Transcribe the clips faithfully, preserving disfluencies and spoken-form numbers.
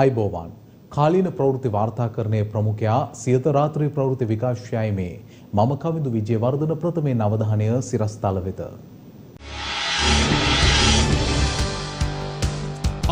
आयबोवान खालीन प्रवृत्ति वार्ताकरणे प्रमुख्या सियतरात्रि प्रवृत्ति विकासयायिमे मम कविंदु विजयवर्धन प्रथमे नवधानय सिरस्थालवेत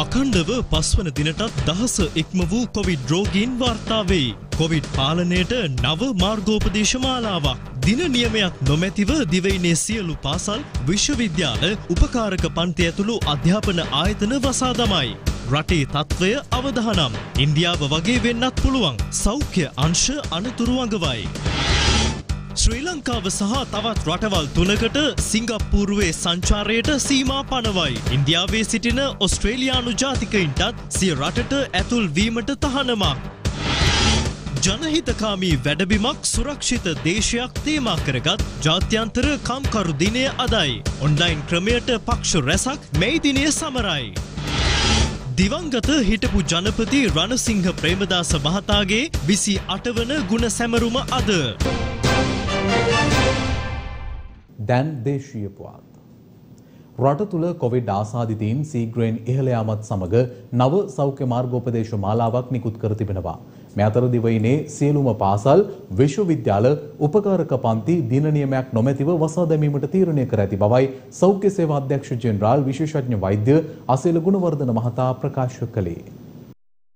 अखंडव පස්වන දිනටත් දහස ඉක්ම වූ කොවිඩ් රෝගීන් වාර්තා වේ. කොවිඩ් පාලනයට නව මාර්ගෝපදේශ මාලාවක්. දින නියමයක් නොමැතිව දිවයිනේ සියලු පාසල්, විශ්වවිද්‍යාල, උපකාරක පන්ති ඇතුළු අධ්‍යාපන ආයතන වසා දමයි. රටේ තත්ත්වය අවදානම්. ඉන්දියාව වගේ වෙන්නත් පුළුවන්. සෞඛ්‍ය අංශ අනතුරු අඟවයි. ශ්‍රී ලංකාව සහ තවත් රටවල් තුනකට සිංගප්පූරුවේ සංචාරයට සීමා පනවයි. ඉන්දියාවේ සිටින ඔස්ට්‍රේලියානු ජාතිකයින්ටත් සිය රටට ඇතුල් වීමට තහනමක්. ජනහිතකාමී වැඩබිමක් සුරක්ෂිත දේශයක් තේමා කරගත් ජාත්‍යන්තර කම්කරු දිනය අදයි. ඔන්ලයින් ක්‍රමයට පක්ෂ රැසක් මේ දිනය සමරයි. दिवंगत हिटपु जनपति रणसिंह प्रेमदास महतागे विसी अटवन गुण सैमरुम अद දැන් දේශීය පුවත් රට තුල කොවිඩ් ආසාදිතීන් සීග්‍රයෙන් ඉහළ යාමත් සමග නව සෞඛ්‍ය මාර්ගෝපදේශ මාලාවක් නිකුත් කර තිබෙනවා. මේ අතර දිවයිනේ සියලුම පාසල්, විශ්වවිද්‍යාල, උපකාරක පන්ති දින නියමයක් නොමැතිව වසා දැමීමට තීරණය කර ඇති බවයි සෞඛ්‍ය සේවා අධ්‍යක්ෂ ජෙනරාල් විශේෂඥ වෛද්‍ය අසීල ගුණවර්ධන මහතා ප්‍රකාශ කළේ.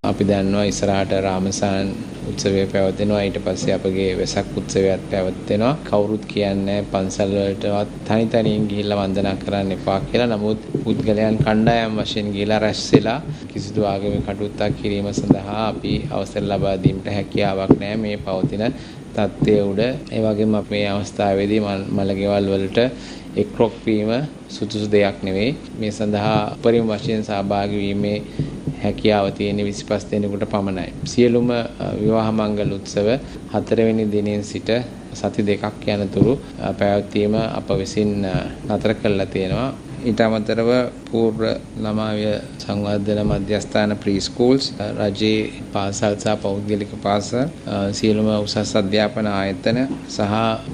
අපි දන්නවා ඉස්සරහට රාමසාන් උත්සවය පැවැත්වෙනවා. ඊට පස්සේ අපගේ වෙසක් උත්සවයත් පැවැත්වෙනවා. කවුරුත් කියන්නේ පන්සල් වලටවත් තනි තනියෙන් ගිහිල්ලා වන්දනා කරන්න එපා කියලා. නමුත් පුද්ගලයන් කණ්ඩායම් වශයෙන් ගිහිලා රැස්වෙලා කිසිදු ආගමික කටයුත්තක් කිරීම සඳහා අපි අවසර ලබා දීමට හැකියාවක් නැහැ මේ පවතින තත්ත්වයේ උඩ. ඒ වගේම අපි මේ අවස්ථාවේදී මළගෙවල් වලට එක්රොක් වීම සුදුසු දෙයක් නෙවෙයි. මේ සඳහා උපරිම වශයෙන් සහභාගී වීමේ හැකියාව තියෙන විසිපස් දිනකට පමණයි. සියලුම විවාහ මංගල උත්සව හතර වෙනි දිනෙන් සිට සති දෙකක් යනතුරු පැවැත්වීම අප විසින් නතර කළා තියෙනවා. ඊට අමතරව පූර්ව ළමාවිය සංවර්ධන මධ්‍යස්ථාන ප්‍රීස්කූල්ස්, රජයේ පාසල් සහ පෞද්ගලික පාසල්, සියලුම උසස් අධ්‍යාපන ආයතන සහ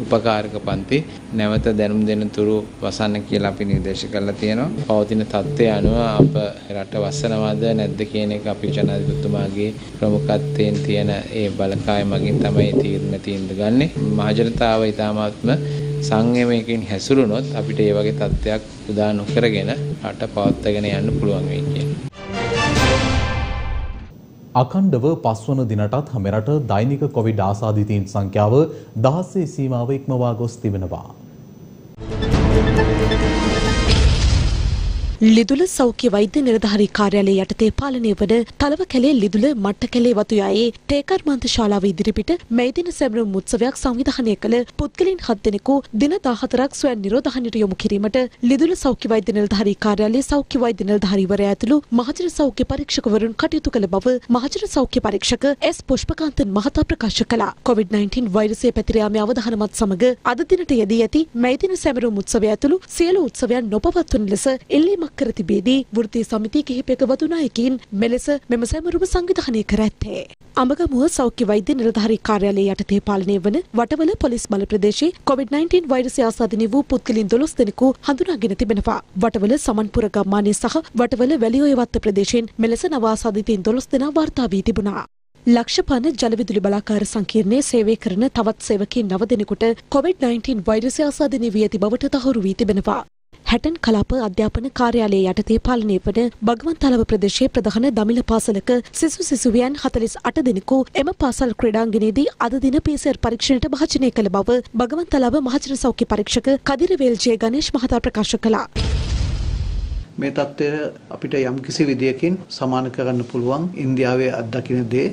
උපකාරක පන්ති නැවත දැනුම් දෙන තුරු වසන්න කියලා අපි නිර්දේශ කරලා තියෙනවා. පවතින තත්ත්වය අනුව අප රට වසනවද නැද්ද කියන එක අපි ජනාධිපතිතුමාගේ ප්‍රමුඛත්වයෙන් තියෙන ඒ බලකාය මගින් තමයි තීරණ තීන්ද ගන්නෙ. මහජනතාව ඉතාමත්ම සංයමයකින් හැසිරුණොත් අපිට ඒ වගේ තත්ත්වයක් උදා නොකරගෙන රට පවත්වාගෙන යන්න පුළුවන් වෙයි කියන්නේ. අඛණ්ඩව පස්වන දිනටත් මෙරට දෛනික කොවිඩ් ආසාදිතීන් සංඛ්‍යාව දහසේ සීමාව ඉක්මවා ගොස් තිබෙනවා. ලිදුල සෞඛ්‍ය වෛද්‍ය නිලධාරී කාර්යාලය යටතේ පාලනය වන තලවකැලේ ලිදුල මට්ටකැලේ වතුයායේ තේකර්මාන්ත ශාලාව ඉදිරිපිට මේ දින සැමරුම් උත්සවයක් සංවිධානය කළ පුද්ගලයන් හත් දෙනෙකු දින දහහතරක් ස්වයං නිරෝධහනයට යොමු කිරීමට ලිදුල සෞඛ්‍ය වෛද්‍ය නිලධාරී කාර්යාලයේ සෞඛ්‍ය වෛද්‍ය නිලධාරීවරයා ඇතුළු මහජන සෞඛ්‍ය පරීක්ෂකවරුන් කටයුතු කළ බව මහජන සෞඛ්‍ය පරීක්ෂක එස් පුෂ්පකාන්තන් මහතා ප්‍රකාශ කළා. කොවිඩ්-19 වෛරසය පැතිර යාමේ අවධානමත් සමග අද දිනට යෙදී ඇති මේ දින සැමරුම් උත්සවය ඇතුළු සියලු උත්සවයන් නොපවත්වන ලෙස එල්ලීම කර තිබේදී වෘත්තීය සමිති කිහිපයක වතු නායකයින් මෙලෙස මෙම සැමරුම සංවිධානය කර ඇත්තේ. අඹගමුව සෞඛ්‍ය වෛද්‍ය නිලධාරී කාර්යාලය යටතේ පාලනය වන වටවල පොලිස් බල ප්‍රදේශයේ කොවිඩ්-19 වෛරසය ආසාදිතී වූ පුද්ගලයන් දොළොස් දෙනෙකු හඳුනාගෙන තිබෙනවා. වටවල සමන්පුර ගම්මානයේ සහ වටවල වැලිඔය වත්ත ප්‍රදේශයෙන් මෙලෙස නව ආසාදිතීන් දොළොස් දෙනා වාර්තා වී තිබුණා. ලක්ෂපන ජලවිදුලි බලාකාර සංකීර්ණයේ සේවය කරන තවත් සේවකයන් නව දෙනෙකුට කොවිඩ්-19 වෛරසය ආසාදිතී වී ඇති බවට තහවුරු වී තිබෙනවා. හැටන් කලාප අධ්‍යාපන කාර්යාලය යටතේ පාලනය වන භගවන්තලව ප්‍රදේශයේ ප්‍රධාන දමිළ පාසලක සිසු සිසුවියන් හතළිස් අට දෙනෙකු එම පාසල් ක්‍රීඩාංගණයේදී අද දින පී සී ආර් පරීක්ෂණයට භාජනය කළ බව භගවන්තලව මහජන සෞඛ්‍ය පරීක්ෂක කදිර වේල්ජේ ගණේෂ් මහතා ප්‍රකාශ කළා. මේ தත්ත්වය අපිට යම් කිසි විදියකින් සමාන කරන්න පුළුවන්. ඉන්දියාවේ අත්දකින්න දේ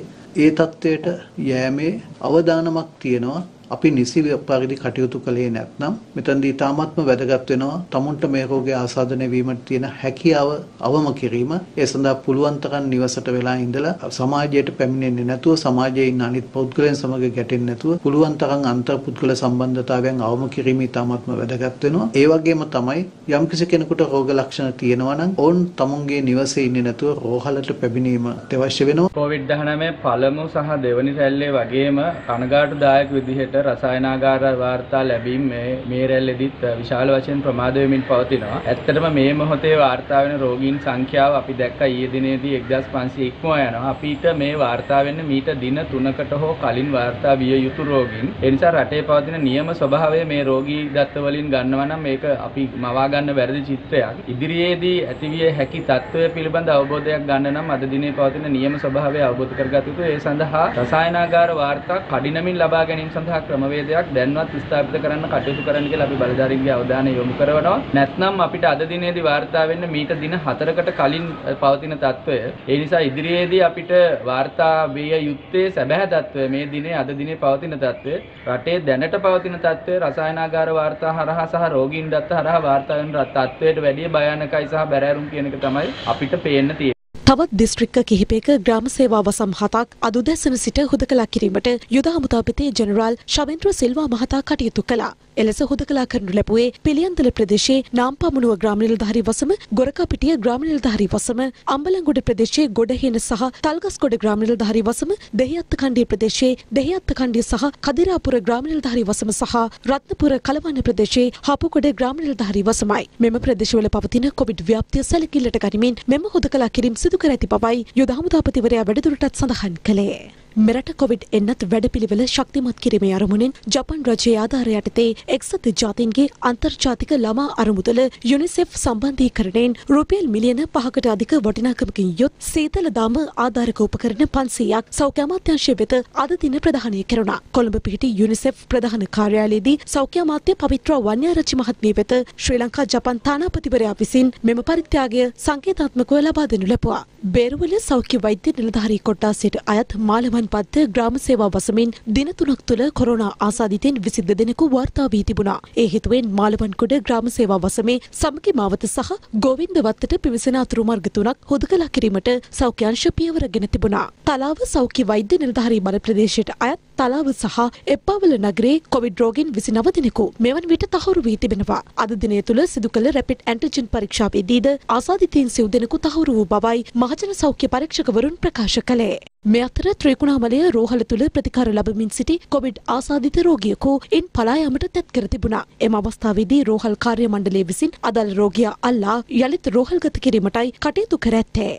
ඒ தත්ත්වයට යෑමේ අවදානමක් තියෙනවා. අපි නිසි පරිදි කටයුතු කළේ නැත්නම් මෙතනදී තාමත්ම වැදගත් වෙනවා තමුන්ට මේ රෝගයේ ආසාදනය වීමට තියෙන හැකියාව අවම කිරීම. ඒ සඳහා පුළුවන් තරම් නිවසට වෙලා ඉඳලා සමාජයට පැමිණෙන්නේ නැතුව සමාජයේ ඉන්න අනිත් පෞද්ගලයන් සමග ගැටෙන්නේ නැතුව පුළුවන් තරම් අන්තර් පුද්ගල සම්බන්ධතාවයන් අවම කිරීම තාමත්ම වැදගත් වෙනවා. ඒ වගේම තමයි යම් කිසි කෙනෙකුට රෝග ලක්ෂණ තියෙනවා නම් ඕන් තමුන්ගේ නිවසේ ඉන්නේ නැතුව රෝහලට පැමිණීම අවශ්‍ය වෙනවා. කොවිඩ්-19 පළමු සහ දෙවනි රැල්ලේ වගේම කනගාටුදායක විදිහට रसायनागारवार्ता लभी मे मेरेलदित विशाल वचन प्रमादवेमिन पवतिनवा ඇත්තටම මේ මොහොතේ වාර්තා වෙන රෝගීන් සංඛ්‍යාව අපි දැක්කා ඊයේ දිනේදී एक हज़ार पाँच सौ ඉක්මවා යනවා අපිට මේ වාර්තා වෙන්න මීට දින තුනකට හෝ කලින් වාර්තා විය යුතු රෝගීන් ඒ නිසා රටේ පවතින නියම ස්වභාවය මේ රෝගී දත්ත වලින් ගන්නවා නම් මේක අපි මවා ගන්න වැරදි චිත්‍රයක් ඉදිරියේදී ඇතිවිය හැකි තත්ත්වය පිළිබඳ අවබෝධයක් ගන්න නම් අද දිනේ පවතින නියම ස්වභාවය අවබෝධ කරගත යුතුයි ඒ සඳහා රසායනාගාර වාර්තා කඩිනමින් ලබා ගැනීම සඳහා ක්‍රමවේදයක් දැන්වත් ස්ථාපිත කරන්න කටයුතු කරන්න කියලා අපි බලධාරීන්ගේ අවධානය යොමු කරනවා නැත්නම් අපිට අද දිනේදී වාර්තා වෙන්න මීට දින හතරකට කලින් පවතින තත්වය ඒ නිසා ඉදිරියේදී අපිට වාර්තා විය යුත්තේ සැබෑ තත්වය මේ දිනේ අද දිනේ පවතින තත්වය රටේ දැනට පවතින තත්වය රසායනාගාර වාර්තා හරහා සහ රෝගීන් දත්ත හරහා වාර්තා වෙන තත්වයට වැඩිය භයානකයි සහ බැරෑරුම් කියන එක තමයි අපිට පේන්න තියෙන්නේ තවත් දිස්ත්‍රික්ක කිහිපයක ග්‍රාම සේවා වසම් හතක් අදුදැසන සිට හුදකලා කිරීමට යුද හමුදාපතිේ ජෙනරාල් ශවේන්ද්‍ර සිල්වා මහතා කටයුතු කළා එලෙස හුදකලා කරනු ලැබුවේ පිළියන්තල ප්‍රදේශයේ නාම්පමුණුව ග්‍රාම නිලධාරී වසම ගොරකපිටිය ග්‍රාම නිලධාරී වසම අම්බලන්ගොඩ ප්‍රදේශයේ ගොඩහින සහ තල්ගස්ගොඩ ග්‍රාම නිලධාරී වසම දෙහිඅත්ත ඛණ්ඩයේ ප්‍රදේශයේ දෙහිඅත්ත ඛණ්ඩය සහ කදිරාපුර ග්‍රාම නිලධාරී වසම සහ රත්නපුර කලවන්න ප්‍රදේශයේ හපුගොඩ ග්‍රාම නිලධාරී වසමයි මෙම ප්‍රදේශවල පවතින කොවිඩ් ව්‍යාප්තිය සැලකිල්ලට ගනිමින් මෙම හුදකලා කිරීම සිදු කර ඇති බවයි යුද හමුදාපතිවරයා වැඩිදුරටත් සඳහන් කළේ මෙරට කොවිඩ් එන්නත් වැඩපිළිවෙල ශක්තිමත් කිරීමේ අරමුණෙන් ජපාන් රජයේ ආධාරය යටතේ එක්සත් ජාතීන්ගේ අන්තර්ජාතික ළමා අරමුදල යුනිසෙෆ් සම්බන්ධීකරණයෙන් රුපියල් මිලියන පහකට අධික වටිනාකමකින් යුත් සීතල දාම ආධාරක උපකරණ පන්සීයක් සෞඛ්‍ය අමාත්‍යාංශය වෙත අද දින ප්‍රදානය කෙරුණා. කොළඹ පිහිටි යුනිසෙෆ් ප්‍රධාන කාර්යාලයේදී සෞඛ්‍ය අමාත්‍ය පවිත්‍ර වන්‍යාරච්චි මහත්මිය වෙත ශ්‍රී ලංකා ජපාන් තානාපතිවරයා විසින් මෙම පරිත්‍යාගය සංකේතාත්මකව ලබා දෙනු ලැබුවා. බේරුවල සෞඛ්‍ය වෛද්‍ය නිලධාරී කොට්ටාසයට අයත් මාලව पद्ध ग्राम सेवा वसमें दिन तुनक्तुल कोरोना आसादितेन विसिद्ध दिनकु वार्ता वी तिबुणा ए हितुवेन मालवनकोड ग्राम सेवा वसमें समकी मावत सह गोविंदवत्तට පිවිසෙන අතුරු මාර්ග තුනක් හොදකලා කිරීමට සෞඛ්‍යාංශ පියවර ගෙන තිබුණා. තලාව සෞඛ්‍ය වෛද්‍ය නිලධාරී බල ප්‍රදේශයට අයත් තලාව සහ එප්පාවල නගරේ කොවිඩ් රෝගීන් විසිනව දිනකු මෙවන් විට තහවුරු වී තිබෙනවා. අද දිනය තුල සිදු කළ රැපිඩ් ඇන්ටිජන් පරීක්ෂාවේදීද ආසාදිතයින් සිව් දෙනෙකු තහවුරු වූ බවයි මහජන සෞඛ්‍ය පරීක්ෂකවරුන් ප්‍රකාශ කළේ. මේ අතර ත්‍රිකුණාමලය රෝහල තුල ප්‍රතිකාර ලැබමින් සිටි කොවිඩ් ආසාදිත රෝගියෙකු ඉන් පලා යාමට තැත් කර තිබුණා. එම අවස්ථාවේදී රෝහල් කාර්ය මණ්ඩලය විසින් අදාළ රෝගියා අල්ලා යළිත් රෝහල්ගත කිරීමටයි කටයුතු කර ඇත්තේ.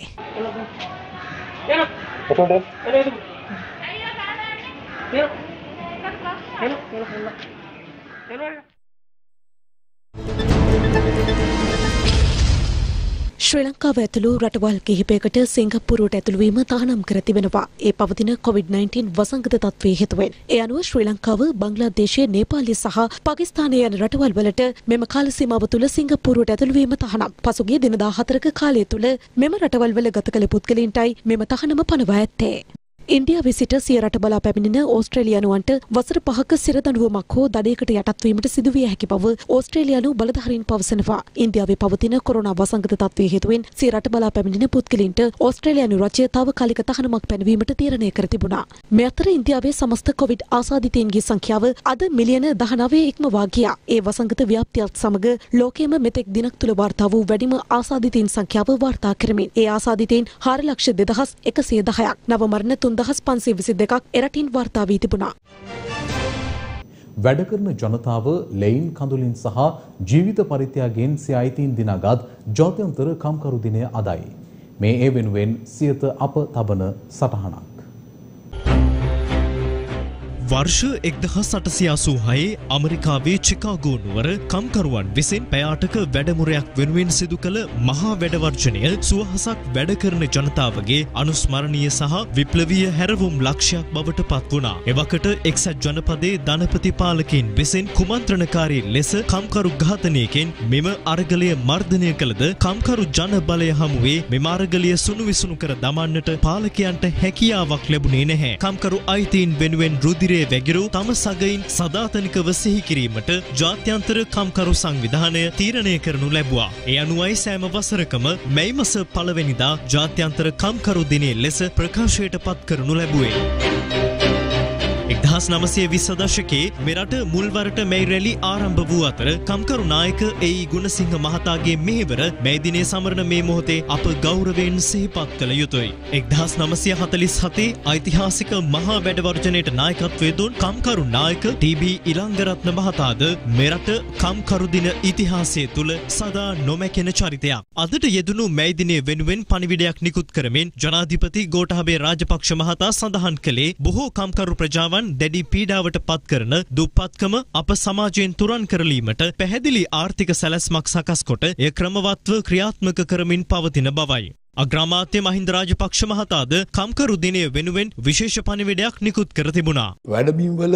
ශ්‍රී ලංකාව ඇතුළු රටවල් කිහිපයකට සිංගප්පූරුවට ඇතුළුවීම තහනම් කර තිබෙනවා. ඒ පවතින කොවිඩ්-19 වසංගත තත්ත්වයේ හේතුවෙන්. ඒ අනුව ශ්‍රී ලංකාව, බංග්ලාදේශය, නේපාලය සහ පාකිස්තානය යන රටවල් වලට මෙම කාල සීමාව තුළ සිංගප්පූරුවට ඇතුළුවීම තහනම්. පසුගිය දින දහහතරක කාලය තුළ මෙම රටවල් වල ගත කළ පුද්ගලයින්ටයි මෙම තහනම පනවා ඇත්තේ. ඉන්දියාවේ සිට සිය රට බලා පැමිණෙන ඕස්ට්‍රේලියානුවන්ට වසර පහක සිර දඬුවමක් හෝ දඩයකට යටත් වීමට සිදුවිය හැකි බව ඕස්ට්‍රේලියානු බලධාරීන් පවසනවා. ඉන්දියාවේ පවතින කොරෝනා වසංගත තත්ත්වයේ හේතුවෙන් සිය රට බලා පැමිණෙන පුද්ගලයින්ට ඕස්ට්‍රේලියානු රජය තාවකාලික තහනමක් පැනවීමට තීරණය කර තිබුණා. මේ අතර ඉන්දියාවේ සමස්ත කොවිඩ් ආසාදිතයින්ගේ සංඛ්‍යාව අද මිලියන දහනවය ඉක්මවා ගියා. ඒ වසංගත ව්‍යාප්තියත් සමග ලෝකයේම මෙතෙක් දිනක් තුල වාර්තා වූ වැඩිම ආසාදිතයින් සංඛ්‍යාව වාර්තා කරමින් ඒ ආසාදිතයින් चार लाख दो हज़ार एक सौ दस ක් නව මරණ तीन हज़ार पाँच सौ बाईस එරටින් වාර්තා වී තිබුණා. වැඩ කරන ජනතාව ලෙයින් කඳුලින් සහ ජීවිත පරිත්‍යාගයෙන් සියයිතින් දිනාගත් ජාත්‍යන්තර කම්කරු දිනය අදයි. මේ ඒ වෙනුවෙන් සියත අප තබන සටහනක්. වර්ෂ एक हज़ार आठ सौ छियासी ඇමරිකාවේ චිකාගෝ නුවර කම්කරුවන් විසින් පැය අටක වැඩමුරයක් වෙනුවෙන් සිදු කළ මහා වැඩවර්ජනය සුවහසක් වැඩ කරන ජනතාවගේ අනුස්මරණීය සහ විප්ලවීය හැරවුම් ලක්ෂ්‍යයක් බවට පත් වුණා. එවකට එක්සත් ජනපදයේ ධනපති පාලකයන් විසින් කුමන්ත්‍රණකාරී ලෙස කම්කරු ඝාතනයකින් මෙම අරගලය මර්ධනය කළද කම්කරු ජන බලය හමුවේ මෙම අරගලය සුණුවිසුණු කර දමන්නට පාලකයන්ට හැකියාවක් ලැබුණේ නැහැ. කම්කරු අයිතීන් වෙනුවෙන් රුධිර වැගිරූ තම සගයින් සදාතනිකව සිහි කිරීමට ජාත්‍යන්තර කම්කරු සංවිධානය තීරණය කරනු ලැබුවා. ඒ අනුවයි සෑම වසරකම මැයි මස පළවෙනිදා ජාත්‍යන්තර කම්කරු දිනය ලෙස ප්‍රකාශයට පත් කරනු ලැබුවේ. එක්දහස් නවසිය විස්ස දශකයේ මෙරට මුල්වරට මේ රැලි ආරම්භ වූ අතර කම්කරු නායක ඒ.ඊ. ගුණසිංහ මහතාගේ මෙහෙවර මේ දිනේ සමරන මේ මොහොතේ අප ගෞරවයෙන් සිහිපත් කළ යුතුයි. එක්දහස් නවසිය හතළිස් හතේ ඓතිහාසික මහා වැඩවර්ජනයේට නායකත්වය දුන් කම්කරු නායක ටී.බී. ඉලංගරත්න මහතාද මෙරට කම්කරු දින ඉතිහාසයේ තුල සදා නොමැකෙන චරිතයක්. අදට යෙදුණු මේ දිනේ වෙනුවෙන් පණිවිඩයක් නිකුත් කරමින් ජනාධිපති ගෝඨාභය රාජපක්ෂ මහතා සඳහන් කළේ බොහෝ කම්කරු ප්‍රජාවන් දැඩි පීඩාවට පත් කරන දුප්පත්කම අප සමාජයෙන් තුරන් කරලීමට පැහැදිලි ආර්ථික සැලැස්මක් සකස් කොට එය ක්‍රමවත්ව ක්‍රියාත්මක කරමින් පවතින බවයි. අග්‍රාමාත්‍ය මහින්ද රාජපක්ෂ මහතාද කම්කරු දිනය වෙනුවෙන් විශේෂ පණිවිඩයක් නිකුත් කර තිබුණා. වැඩබිම්වල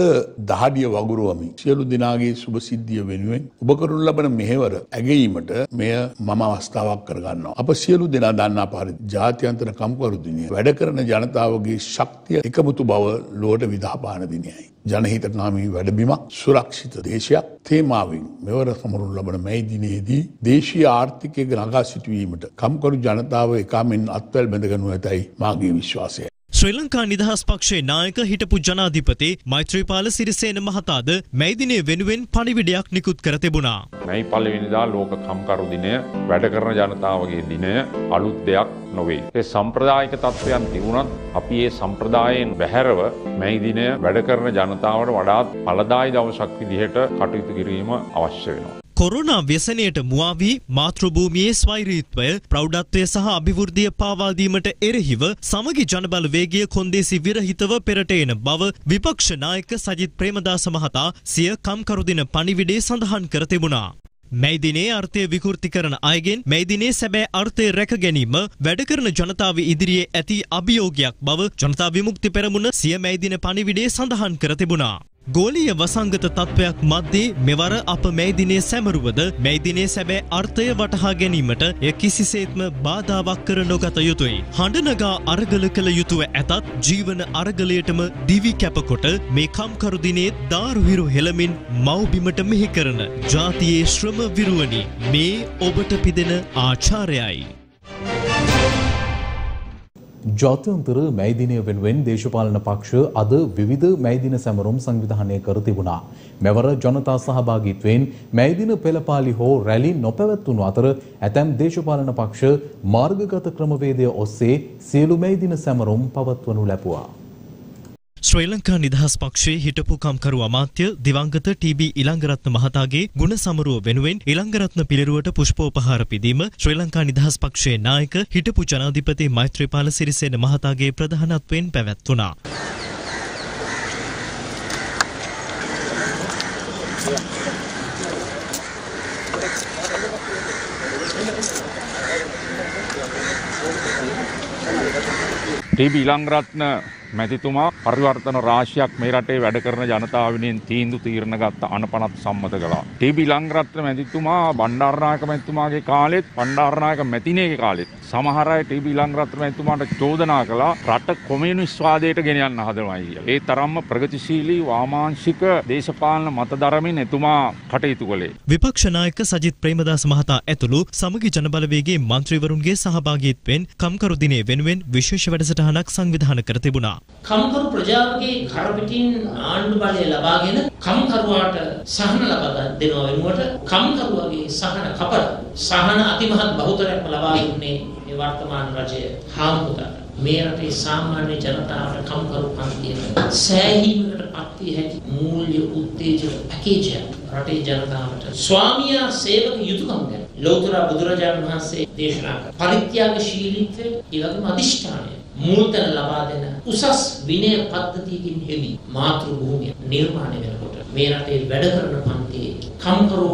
දහඩිය වගුරුවමින් සියලු දෙනාගේ සුභසිද්ධිය වෙනුවෙන් ඔබ කරනු ලබන මෙහෙවර ඇගීමට මෙය මම අවස්ථාවක් කරගන්නවා. අප සියලු දෙනා දන්නා පරිදි ජාත්‍යන්තර කම්කරු දිනය වැඩ කරන ජනතාවගේ ශක්තිය එකමුතු බව ලොවට විදහාපාන දිනයයි. ජනහිතට නාමී වැඩබිමක් සුරක්ෂිත දේශයක් තේමාවෙන් මෙවර සමරනු ලබන මේ දිනයේදී දේශීය ආර්ථිකය නගා සිටුවීමට කම්කරු ජනතාව කාමෙන් අත්වැල් බැඳගනු ඇතයි මාගේ විශ්වාසය. ශ්‍රී ලංකා නිදහස් පක්ෂයේ නායක හිටපු ජනාධිපති මෛත්‍රීපාල සිරිසේන මහතාද මේ දිනේ වෙනුවෙන් පණිවිඩයක් නිකුත් කර තිබුණා. මේ පළවෙනිදා ලෝක කම්කරු දිනය වැඩ කරන ජනතාවගේ දිනය අලුත් දෙයක් නොවේ. ඒ සම්ප්‍රදායික තත්වයන් තිබුණත් අපි ඒ සම්ප්‍රදායෙන් බැහැරව මේ දිනය වැඩ කරන ජනතාවට වඩාත් ඵලදායී දවසක් විදිහට කටයුතු කිරීම අවශ්‍ය වෙනවා. කොරෝනා ව්‍යසනයට මුවා වී මාතෘභූමියේ ස්වෛරීත්වය ප්‍රෞඩත්වය සහ අභිවෘද්ධිය පාවා දීමට එරෙහිව සමගි ජනබල වේගය කොන්දේසි විරහිතව පෙරට එන බව විපක්ෂ නායක සජිත් ප්‍රේමදාස මහතා සිය කම්කරු දින පණිවිඩයේ සඳහන් කර තිබුණා. මේ දිනේ අර්ථය විකෘති කරන අයගෙන් මේ දිනේ සැබෑ අර්ථය රැක ගැනීම වැඩ කරන ජනතාව ඉදිරියේ ඇති අභියෝගයක් බව ජනතා විමුක්ති පෙරමුණ සිය මේ දින පණිවිඩයේ සඳහන් කර තිබුණා. ගෝලීය වසංගත තත්ත්වයක් මැද්දේ මෙවර අප මේ දිනේ සැමරුවද මේ දිනේ සැබෑ අර්ථය වටහා ගැනීමට එය කිසිසේත්ම බාධාවක් කර නොගත යුතුයි. හඬනගා අරගල කළ යුතුව ඇතත් ජීවන අරගලයටම දිවි කැපකොට මේ කම්කරු දිනේ දාරුහිරු හෙළමින් මව්බිමට මෙහි කරන ජාතියේ ශ්‍රම විරුවනි මේ ඔබට පිදෙන ආචාරයයි. ජාත්‍යන්තර මේ දිනය වෙනුවෙන් දේශපාලන පක්ෂ අද විවිධ මේ දින සැමරුම් සංවිධානය කර තිබුණා. මෙවර ජනතා සහභාගීත්වයෙන් මේ දින පෙළපාලි හෝ රැලි නොපැවැත්වුණු අතර ඇතැම් දේශපාලන පක්ෂ මාර්ගගත ක්‍රමවේදය ඔස්සේ සියලු මේ දින සැමරුම් පවත්වනු ලැබුවා. ශ්‍රී ලංකා නිදහස් පක්ෂයේ හිටපු කම්කරු අමාත්‍ය දිවංගත ටී.බී. ඉලංගරත්න මහතාගේ ගුණ සමරුව වෙනුවෙන් ඉලංගරත්න පිළිරුවට පුෂ්පෝපහාර පිදීම ශ්‍රී ලංකා නිදහස් පක්ෂයේ නායක හිටපු ජනාධිපති මෛත්‍රීපාල සිරිසේන මහතාගේ ප්‍රධානත්වයෙන් පැවැත්වුණා. ටී.බී. ඉලංගරත්න මැතිතුමා පරිවර්තන රාශියක් මේ රටේ වැඩ කරන ජනතාව වෙනුවෙන් තීන්දුව තීරණ ගත්ත අනපනත් සම්මත කළා. ටී.බී. ඉලංගරත්න මැතිතුමා බණ්ඩාරනායක මැතිතුමාගේ කාලෙත් බණ්ඩාරනායක මැතිණියගේ කාලෙත් සමහර අය ටී.බී. ඉලංගරත්න මැතිතුමාට චෝදනා කළා රට කොමියුනිස්ට් වාදයට ගෙන යන්න හදනවා කියලා. ඒ තරම්ම ප්‍රගතිශීලී වාමාංශික දේශපාලන මතධර්මයෙන් එතුමා කටයුතු කළේ. විපක්ෂ නායක සජිත් ප්‍රේමදාස මහතා ඇතුළු සමගි ජනබලවේගයේ මන්ත්‍රීවරුන්ගේ සහභාගීත්වයෙන් කම්කරු දිනය වෙනුවෙන් විශේෂ වැඩසටහනක් සංවිධානය කර තිබුණා. කම්කරු ප්‍රජාවගේ කර පිටින් ආණ්ඩු බලය ලබාගෙන කම්කරුවාට සහන ලබා දෙනවා වෙනුවට කම්කරුවාගේ සහන කපල සහන අතිමහත් බහුතරයක් ලබා ඉන්නේ මේ වර්තමාන රජය හාමුදුරුවෝ. මේ රටේ සාමාන්‍ය ජනතාවට කම්කරු පන්තියට සෑහීමකට පත්විය හැකි මූල්‍ය උත්තේජන පැකේජයක් රටේ ජනතාවට ස්වාමියා සේවක යුතුකම් ගැන ලෝතර බුදුරජාණන් වහන්සේ දේශනා කළ පරිත්‍යාගශීලීත්වය ඒ වගේම අධිෂ්ඨානය මූලතන ලබා දෙන උසස් විනය පද්ධතියකින් හෙවි මාතෘ භූමිය නිර්මාණය වෙනකොට මේ රටේ වැඩ කරන පන්තියේ කම්කරු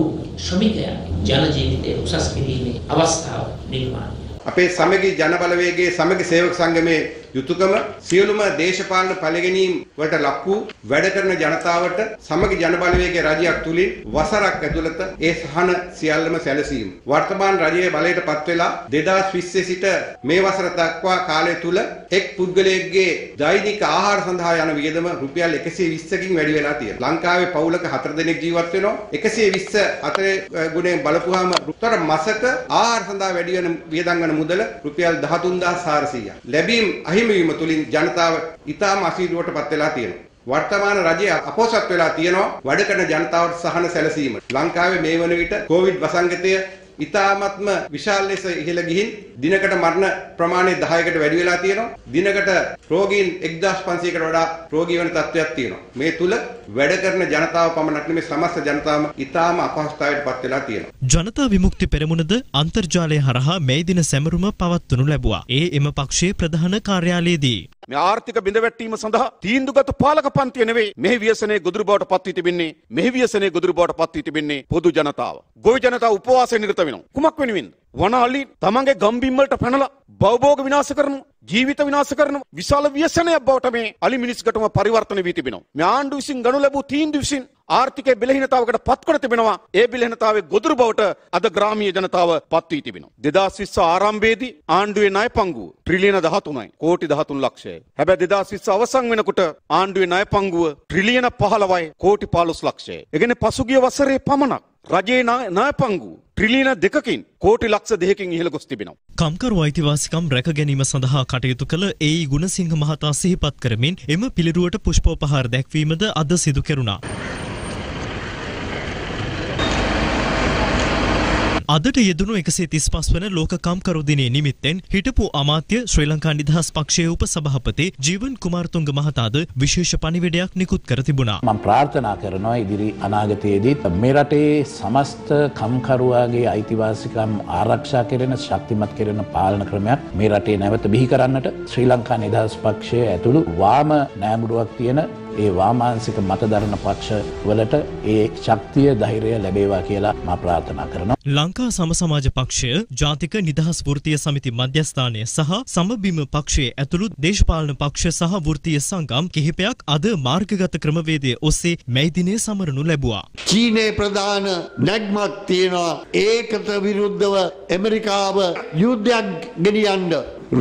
ශ්‍රමිකයන් ජන ජීවිතයේ උසස් කිරීමේ අවස්ථාව නිර්මාණය. අපේ සමගි ජනබලවේගයේ සමගි සේවක සංගමේ යුතුයකම සියලුම දේශපාලන පළගෙනීම් වලට ලක් වූ වැඩ කරන ජනතාවට සමගි ජනබලවේගයේ රජයක් තුලින් වසරක් ඇතුළත ඒ සහන සියල්ලම සැලසීම වර්තමාන රජයේ බලයට පත් වෙලා දෙදහස් විස්සේ සිට මේ වසර දක්වා කාලය තුල එක් පුද්ගලයෙක්ගේ දෛනික ආහාර සඳහා යන වියදම රුපියල් එකසිය විස්සකින් වැඩි වෙලා තියෙනවා. ලංකාවේ පවුලක හතර දෙනෙක් ජීවත් වෙනවා. එකසිය විස්ස හතර ගුණයෙන් බලපුවාම උත්තර මාසක ආහාර සඳහා වැඩි වෙන වියදම් ගන්න මුදල රුපියල් දහතුන් දහස් හාරසියයක්. ලැබීම් අහිමි වීම තුලින් ජනතාව ඉතාම අසීරුවට පත් වෙලා තියෙනවා. वर्तमान රජය අපොසත් වෙලා තියෙනවා වැඩකරන ජනතාවට සහන සැලසීම. ලංකාවේ මේ වන විට කොවිඩ් වසංගතය ඉතාමත්ම විශාල ලෙස ඉහළ ගිහින් දිනකට මරණ ප්‍රමාණය දහයකට වැඩි වෙලා තියෙනවා. දිනකට රෝගීන් එක්දාස් පන්සීයකට වඩා රෝගී වෙන තත්ත්වයක් තියෙනවා. මේ තුල වැඩකරන ජනතාව පමණක් නෙමෙයි සමස්ත ජනතාවම ඉතාම අපහසුතාවයට පත් වෙලා තියෙනවා. ජනතා විමුක්ති පෙරමුණද අන්තර්ජාලය හරහා මේ දින සැමරුම පවත්වනු ලැබුවා. ඒ එම පක්ෂයේ ප්‍රධාන කාර්යාලයේදී මේ ආර්ථික බිඳවැටීම සඳහා තීන්දුවගත පාලක පන්තිය නෙවෙයි මේ ව්‍යසනයේ ගොදුරු බවට පත් වී තිබෙන්නේ මේ ව්‍යසනයේ ගොදුරු බවට පත් වී තිබෙන්නේ පොදු ජනතාව. ගොවි ජනතාව උපවාසයෙන් නිරත වෙනවා. කුමක් වෙනුවෙන්ද? වනාලි තමන්ගේ ගම්බිම් වලට පැනලා භවභෝග විනාශ කරනවා, ජීවිත විනාශ කරනවා. විශාල ව්‍යසනයක් බවට මේ අලි මිනිස්කටම පරිවර්තන වී තිබෙනවා. මේ ආණ්ඩු විසින් ගනු ලැබූ තීන්දුව විසින් ආර්ථිකයේ බෙලහීනතාවකට පත් කර තිබෙනවා. ඒ බෙලහීනතාවයේ ගොදුරු බවට අද ග්‍රාමීය ජනතාව පත් වී තිබෙනවා. දෙදාස් විස්ස ආරම්භයේදී ආණ්ඩුවේ ණය පංගුව ට්‍රිලියන දහතුනයි කෝටි දහතුන් ලක්ෂයයි. හැබැයි දෙදාස් විස්ස අවසන් වෙනකොට ආණ්ඩුවේ ණය පංගුව ට්‍රිලියන පහළොවයි කෝටි පහළොස් ලක්ෂයයි. ඒ කියන්නේ පසුගිය වසරේ පමණක් රජයේ ණය පංගුව ට්‍රිලියන දෙකකින් කෝටි ලක්ෂ දෙකකින් ඉහළ ගොස් තිබෙනවා. කම්කරු අයිතිවාසිකම් රැක ගැනීම සඳහා කටයුතු කළ ඒ.ඊ. ගුණසිංහ මහතා සිහිපත් කරමින් එම පිළිරුවට පුෂ්පෝපහාර දැක්වීමද අද සිදු කෙරුණා. අදට යෙදුණු එකසිය තිස්පස් වන ලෝක කම්කරු දිනයේ නිමිත්තෙන් හිටපු අමාත්‍ය ශ්‍රී ලංකා නිදහස් පක්ෂයේ උපසභාපති ජීවන් කුමාරතුංග මහතාද විශේෂ පණිවිඩයක් නිකුත් කර තිබුණා. මම ප්‍රාර්ථනා කරනවා ඉදිරි අනාගතයේදී මේ රටේ සමස්ත කම්කරුවාගේ අයිතිවාසිකම් ආරක්ෂා කරන ශක්තිමත් කරන පාලන ක්‍රමයක් මේ රටේ නැවත බිහි කරන්නට ශ්‍රී ලංකා නිදහස් පක්ෂය ඇතුළු වාම නෑඹුඩුවක් තියෙන ඒ වාමාංශික මතධර්ම පක්ෂ වලට ඒ ශක්තිය ධෛර්යය ලැබේවා කියලා මා ප්‍රාර්ථනා කරනවා. ලංකා සමසමාජ පක්ෂය, ජාතික නිදහස් වෘත්තීය සමිති මධ්‍යස්ථානය සහ සමබිම පක්ෂයේ ඇතුළු දේශපාලන පක්ෂ සහ වෘත්තීය සංගම් කිහිපයක් අද මාර්ගගත ක්‍රමවේදයේ ඔස්සේ මේ දිනේ සමරනු ලැබුවා. චීනයේ ප්‍රධාන නැග්මක් තියෙනවා. ඒකට විරුද්ධව ඇමරිකාව යුද්ධයක් ගෙනියන්න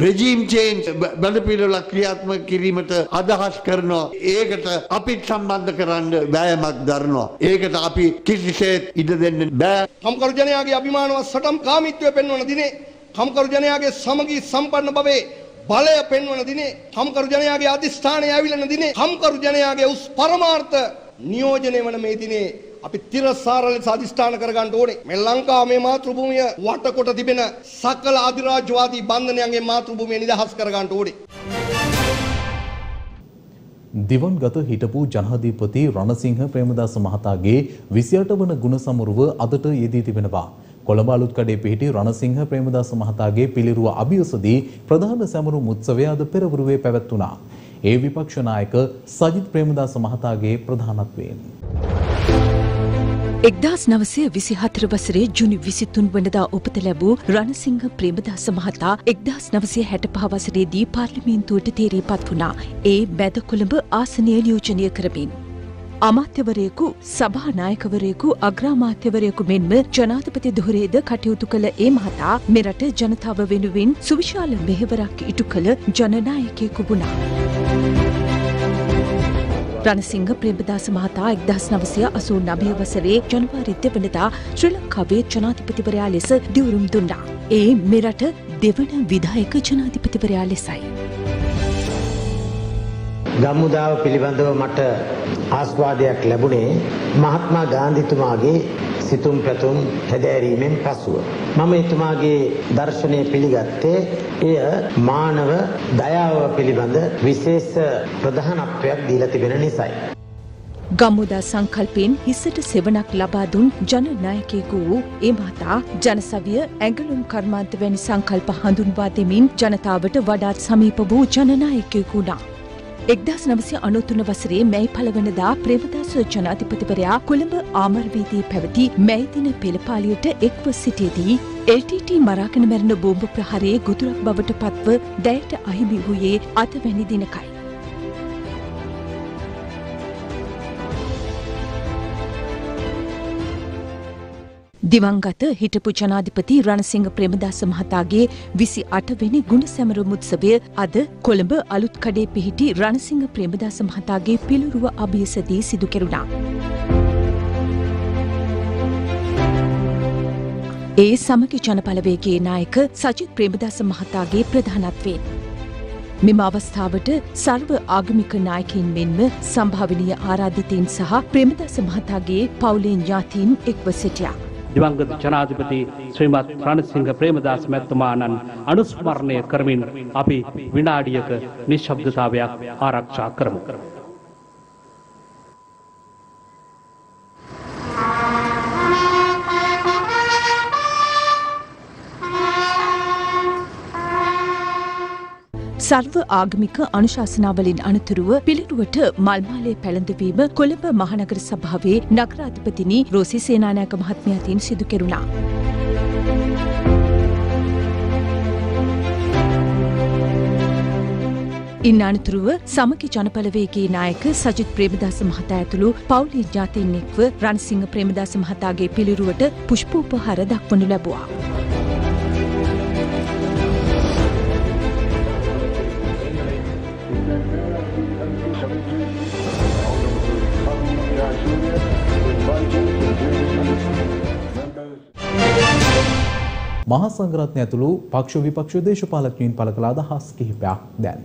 රෙජීම් චේන්ජ් බලපිළිවෙළ ක්‍රියාත්මක කිරීමට අදහස් කරනවා. ඒකට අපිත් සම්බන්ධ කරන්න වෑයමක් දරනවා. ඒකට අපි කිසිසේත් ඉඩ දෙන්න බෑ. කම්කරු ජනයාගේ අභිමානවත් සටම් කාමීත්වය පෙන්වන දිනේ, කම්කරු ජනයාගේ සමගී සම්පන්න භවයේ බලය පෙන්වන දිනේ, කම්කරු ජනයාගේ අධිෂ්ඨානය ඇවිලන දිනේ, කම්කරු ජනයාගේ උස් පරමාර්ථ නියෝජනය වන මේ දිනේ අපි තිරසාර ලෙස අධිෂ්ඨාන කරගන්න ඕනේ. මේ ලංකාව මේ මාතෘභූමිය වටකොට තිබෙන සකල අධිරාජ්‍යවාදී බන්ධනයන්ගේ මාතෘභූමිය නිදහස් කරගන්න ඕනේ. දිවන්ගත හිටපු ජනාධිපති රණසිංහ ප්‍රේමදාස මහතාගේ විසිඅට වන ගුණසමරුව අදට යෙදී තිබෙනවා. කොළඹ අලුත්කඩේ පිහිටි රණසිංහ ප්‍රේමදාස මහතාගේ පිළිරුව අභියසදී ප්‍රධාන සැමරුම් උත්සවය අද පෙරවරුවේ පැවැත්වුණා. ඒ විපක්ෂ නායක සජිත් ප්‍රේමදාස මහතාගේ ප්‍රධානත්වයෙන් එක්දාස් නවසිය විසිහතර වසරේ ජුනි විසිතුන් වනදා උපත ලැබූ රණසිංහ ප්‍රේමදාස මහතා එක්දාස් නවසිය හැටපහ වසරේදී පාර්ලිමේන්තුවට තේරීපත් වුණා. ඒ මැද කොළඹ ආසනය නියෝජනය කරමින් අමාත්‍යවරයෙකු, සභානායකවරයෙකු, අග්‍රාමාත්‍යවරයෙකු මෙන්ම ජනාධිපති ධුරේද කටයුතු කළ ඒ මහතා මෙරට ජනතාව වෙනුවෙන් සුවිශාල මෙහෙවරක් ඉටු කළ ජනනායකයෙකු වුණා. රණසිංහ ප්‍රේමදාස මහතා එක්දාස් නවසිය අසූ නවය වසරේ ජනවාරි දෙවනදා ශ්‍රී ලංකාවේ ජනාධිපතිවරයා ලෙස දිවුරුම් දුන්නා. ඒ මෙරට දෙවන විධායක ජනාධිපතිවරයා ලෙසයි. ගම්මුදාව පිළිබඳව මට ආස්වාදයක් ලැබුණේ මහත්මා ගාන්ධිතුමාගේ සිතුම් පැතුම් හැදෑරීමෙන් පසුව. මම එතුමාගේ දර්ශනය පිළිගත්තේ එය මානව දයාව පිළිබඳ විශේෂ ප්‍රධානත්වයක් දීලා තිබෙන නිසායි. ගම්මුදා සංකල්පයෙන් හිසට සෙවණක් ලබා දුන් ජනනායකයෙකු වූ ඒ මහතා ජනසවිය, ඇඟලුම් කර්මාන්ත වැනි සංකල්ප හඳුන්වා දෙමින් ජනතාවට වඩාත් සමීප වූ ජනනායකයෙකු වුණා. එක්දාස් නවසිය අනූතුන වසරේ මැයි පළවනදා ප්‍රේමදාස ජනාධිපතිවරයා කොළඹ ආමර වීදියේ පැවති මැයි දින පෙළපාලියට එක්ව සිටියේදී එල් ටී ටී මරාගෙන මැරෙන බෝම්බ ප්‍රහාරයේ ගොදුරක් බවට පත්ව දැයට අහිමි වූයේ අද වැනි දිනකයි. දිවංගත හිටපු ජනාධිපති රණසිංහ ප්‍රේමදාස මහතාගේ විසිඅට වෙනි ගුණ සැමරුම් උත්සවය අද කොළඹ අලුත්කඩේ පිහිටි රණසිංහ ප්‍රේමදාස මහතාගේ පිළිරුව අභියසදී සිදු කෙරුණා. ඒ සමගි ජනපලවේගයේ නායක සජිත් ප්‍රේමදාස මහතාගේ ප්‍රධානත්වයෙන් මෙම අවස්ථාවට සර්ව ආගමික නායකයින් මෙන්ම සම්භාවනීය ආරාධිතයින් සහ ප්‍රේමදාස මහතාගේ පවුලේ ඥාතීන් එක්ව සිටියා. දිවංගත ජනාධිපති ශ්‍රීමත් රණසිංහ ප්‍රේමදාස මහත්මයාණන් අනුස්මරණය කරමින් අපි විනාඩියක නිශ්ශබ්දතාවයක් ආරක්ෂා කරමු. सर्व आगमिक अनुशासनावलिन अनतुरुव पिलिरुवट मल्माले පැලඳවීම කොළඹ මහනගර සභාවේ නගරාධිපතිනි රෝසි සේනානායක මහත්මිය අතින් සිදු කෙරුණා. ඉන් අනතුරුව සමගි ජනපලවේගී නායක සජිත් ප්‍රේමදාස මහතා ඇතුළු පවුලේ ඥාතීන් එක්ව රණසිංහ ප්‍රේමදාස මහතාගේ පිළිරුවට පුෂ්පෝපහාර දක්වනු ලැබුවා. महासंग्रात नेतुलू पक्ष विपक्ष देशपालक पलकलाद हास किहिपया දැන්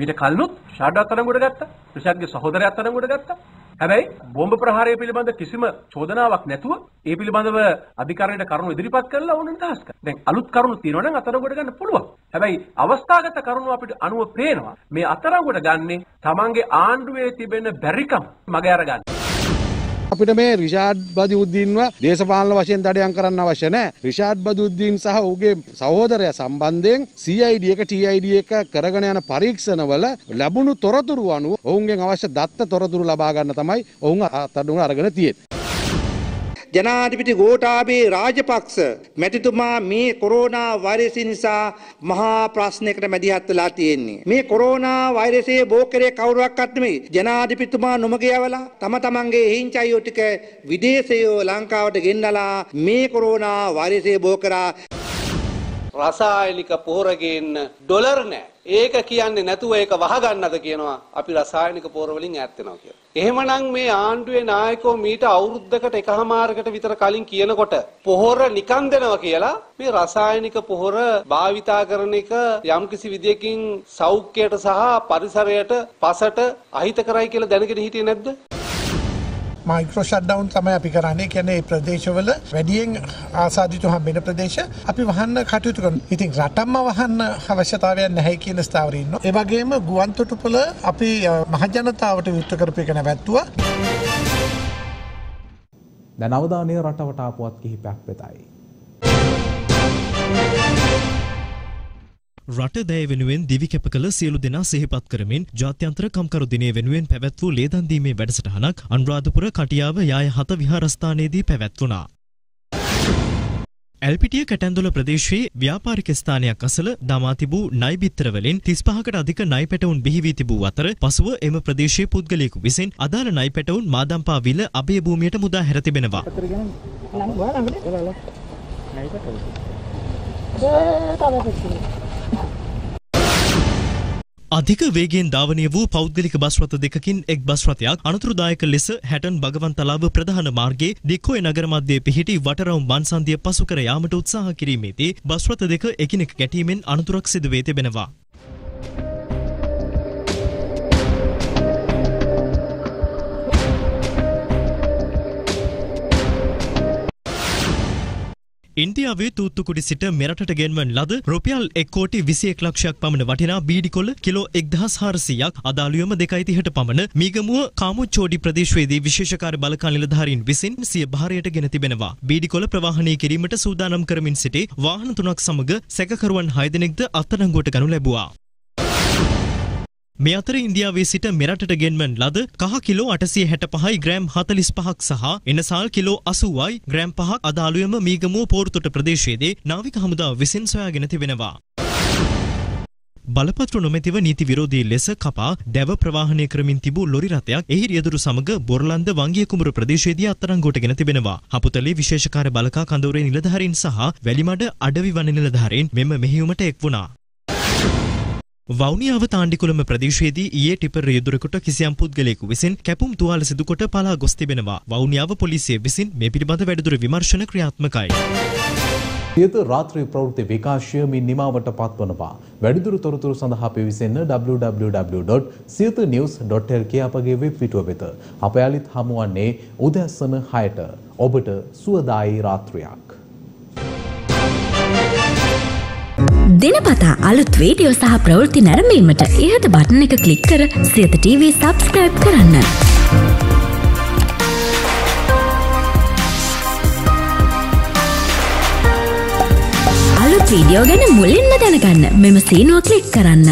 මීට කලිනුත් ශාඩාත් අතන ගොඩ ගත්තා ඍෂාග්ගේ සහෝදරයා අතන ගොඩ ගත්තා හැබැයි බෝම්බ ප්‍රහාරය පිළිබඳ කිසිම චෝදනාවක් නැතුව ඒ පිළිබඳව අධිකරණයට කරුණු ඉදිරිපත් කළා ඕනෙන් දහස් කරා දැන් අලුත් කරුණු තියෙනවා නම් අතන ගොඩ ගන්න පුළුවන් හැබැයි අවස්ථාගත කරුණු අපිට අනුව පේනවා මේ අතන ගොඩ ගන්නේ Tamange ආණ්ඩුවේ තිබෙන බැරිකම් මගේ අරගන්න අපිට මේ රිෂාඩ් බදුද්දීන්ව දේශපාලන වශයෙන් දඩයම් කරන්න අවශ්‍ය නැහැ. රිෂාඩ් බදුද්දීන් සහ ඔහුගේ සහෝදරයා සම්බන්ධයෙන් C I D එක T I D එක කරගෙන යන පරීක්ෂණවල ලැබුණු තොරතුරු අනුව ඔවුන්ගෙන් අවශ්‍ය දත්ත තොරතුරු ලබා ගන්න තමයි ඔවුන් අතඩුණ අරගෙන තියෙන්නේ. ජනාධිපති ගෝඨාභය රාජපක්ෂ මැතිතුමා මේ කොරෝනා වෛරසය නිසා මහා ප්‍රශ්නයකට මැදිහත් වෙලා තියෙන්නේ. මේ කොරෝනා වෛරසයේ බෝකරේ කවුරක්වත් නෙමෙයි ජනාධිපතිතුමා නොමග යවලා තම තමන්ගේ හිංචයියෝ ටික විදේශයෝ ලංකාවට ගෙන්නලා මේ කොරෝනා වෛරසයේ බෝකරා රසායනික පොහොර ගේන්න ඩොලර් නෑ. ඒක කියන්නේ නැතුව ඒක වහගන්නද කියනවා අපි රසායනික පොහොර වලින් ඈත් වෙනවා කියලා. එහෙමනම් මේ ආණ්ඩුවේ නායකෝ මීට අවුරුද්දකට එකහමාරකට විතර කලින් කියනකොට පොහොර නිකන් දෙනවා කියලා මේ රසායනික පොහොර භාවිතා කරන එක යම්කිසි විදියකින් සෞඛ්‍යයට සහ පරිසරයට පසට අහිතකරයි කියලා දැනගෙන හිටියේ නැද්ද? माइक्रो शटडाउन समय अभी कराने के लिए प्रदेश वाले वैडियंग आसादित हम बिना प्रदेश अभी वहाँ न खाते तो करूँ इतने रातम्मा वहाँ न आवश्यकता है नहीं कि नस्तावरी नो एवागे में गुआंतो टुपला अभी महाजनता आवटे वित्त कर पे करने बैठुआ धनावदाने रातवटा आपूर्ति की पैक बताई රට දෑ වෙනුවෙන් දිවි කැප කළ සියලු දෙනා සිහිපත් කරමින් ජාත්‍යන්තර කම්කරු දිනය වෙනුවෙන් පැවැත් වූ ලේදන් දීමේ වැඩසටහනක් අනුරාධපුර කටියාව යාය හත විහාරස්ථානයේදී පැවැත්වුණා. ඇල්පිටිය කැටැන්දොල ප්‍රදේශයේ ව්‍යාපාරික ස්ථානයක් අසල දමා තිබූ ණය බිත්තරවලින් තිස්පහකට අධික ණය පැටවුන් බිහි වී තිබූ අතර පසුව එම ප්‍රදේශයේ පුද්ගලයෙකු විසින් අදාළ ණය පැටවුන් මාදම්පා විල අභය භූමියට මුදා හැර තිබෙනවා. अधिक वेगेन धावने वू पौद्गलिक बस रथ देककिन एक बस रथयाक अनतुरुदायक लेस हैटन भगवंतलाव प्रधान मार्गे दिक्खोय नगर मध्य पिहिटी वटराउं बानसांदिय पसु कर යාමට උත්සාහ කිරීමේදී බස් රථ දෙක එකිනෙක ගැටීමෙන් අනතුරක් සිදු වී තිබෙනවා. ඉන්දියාවේ තූත්තුකුඩි සිට මෙරටට ගෙන්වන ලද රුපියල් एक कෝටි बीस एक ලක්ෂයක් පමණ වටිනා බීඩි කොළ කිලෝ एक हज़ार चार सौ අදාළුවම दो सौ तीस පමණ මීගමුව කාමුච්චෝඩි ප්‍රදේශයේදී විශේෂ කාර්ය බලකාන් නිලධාරීන් විසින් සිය භාරයට ගෙන තිබෙනවා. බීඩි කොළ ප්‍රවාහනය කිරීමට සූදානම් කරමින් සිටි වාහන තුනක් සමග සැකකරුවන් හය දෙනෙක්ද අත්අඩංගුවට ගනු ලැබුවා. මේ අතර ඉන්දියාවේ සිට මෙරටට ගෙන්වන ලද කහ කිලෝ අටසිය හැටපහයි ග්‍රෑම් හතළිස් පහක් සහ එනසාල් කිලෝ අසූවයි ග්‍රෑම් පහක් අදාළුවම මීගමුව පෝර්තුට ප්‍රදේශයේදී නාවික හමුදාව විසින් සොයාගෙන තිබෙනවා. බලපත්‍ර නොමැතිව නීති විරෝධී ලෙස කපා දැව ප්‍රවාහනය කරමින් තිබූ ලොරි රථයක් එහි රියදුරු සමග බොරලන්ද වංගිය කුඹුර ප්‍රදේශයේදී අත්අඩංගුවට ගෙන තිබෙනවා. හපුතලේ විශේෂ කාර්ය බලකා කඳවුරේ නිලධාරීන් සහ වැලිමඩ අඩවි වන නිලධාරීන් මෙම මෙහෙයුමට එක් වුණා. වවුනියාව තාණ්ඩිකුලම ප්‍රදේශයේදී ඊයේ ටිපර් රියදුරෙකුට කිසියම් පුද්ගලයෙකු විසින් කැපුම් තුවාල සිදු කොට පලා ගොස් තිබෙනවා. වවුනියාව පොලිසිය විසින් මේ පිළිබඳ වැඩිදුර විමර්ශන ක්‍රියාත්මකයි. ඊට රාත්‍රී ප්‍රවෘත්ති විකාශය මේ නිමාවට පත්වනවා. වැඩිදුර තොරතුරු සඳහා අපේ විසෙන්න w w w dot siyatha news dot l k අපගේ වෙබ් පිටුව වෙත. අප යාලිත් හමුවන්නේ උදෑසන හයට. ඔබට සුවදායි රාත්‍රියක්. දිනපතා අලුත් වීඩියෝ සහ ප්‍රවෘත්ති නැරඹීමට ඉහත බටන් එක ක්ලික් කර සියත ටීවී subscribe කරන්න. අලුත් වීඩියෝ ගැන මුලින්ම දැනගන්න මෙම සීනුව ක්ලික් කරන්න.